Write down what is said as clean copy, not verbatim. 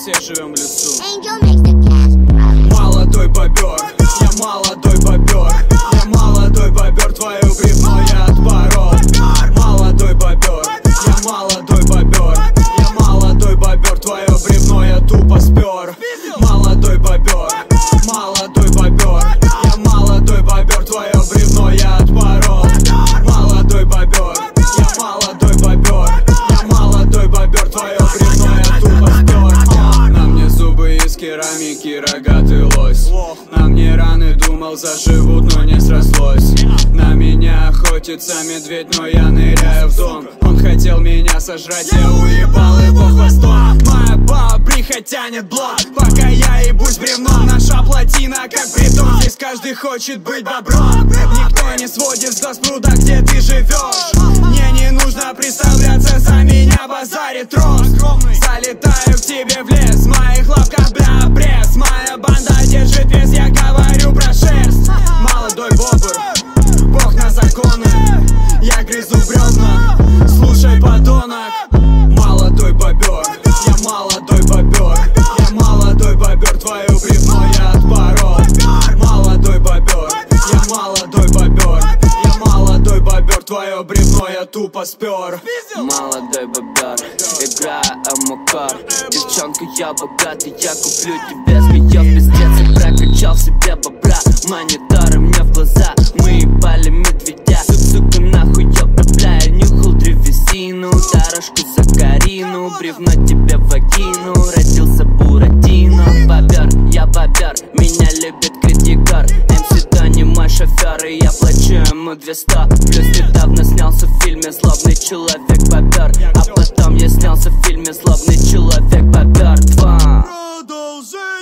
все живем в лесу. Молодой бобер, я молодой бобер, я молодой бобер, твою бревно я отпорол. Молодой бобер, я молодой бобер, я молодой бобер, твое бревно я тупо спер. Молодой бобер, молодой бобер, я молодой бобер, твое бревно я отпорол. Молодой бобер, я молодой бобер, я молодой бобер, твое бревно я тупо спер. На мне зубы из керамики, рогатый лось. На мне раны, думал, заживут, но не срослось. На меня охотится медведь, но я ныряю в дом. Он хотел меня сожрать, я уебал его хвостом. Моя бабриха тянет блок, пока я ебусь бревном. Наша плотина, как притон, здесь каждый хочет быть бобром. Никто не сводит с глаз пруда, где ты живешь. Мне не нужно представляться, за меня базарит трос. Залетаю к тебе в лес, в моих лапках, бля, пресс. Моя банда держит вес, я говорю про шерсть. Молодой бобр, бог на законы, я грызу бревна, слушай, подонок. Молодой бобер, я молодой бобер, я молодой бобер, твою бревно я отпорол. Молодой бобер, я молодой бобер, я молодой бобер, твое бревно я тупо спер. Молодой бобер, играю амокар. Девчонка, я богатый, я куплю тебе змеёв. Пиздец, я прокачал в себе бобра. Мониторы мне в глаза, мы ебали медведя. Сука, нахуй я пропляю, нюхал древесину, дорожку за Карину, бревно тебе в вагину. Родился Буратино, бобер, я бобер, меня любит критикар. МС Тони мой шофер, и я плачу ему 200. Плюс недавно снялся в фильме «Злобный человек бобер», а потом я снялся в фильме «Злобный человек бобер 2».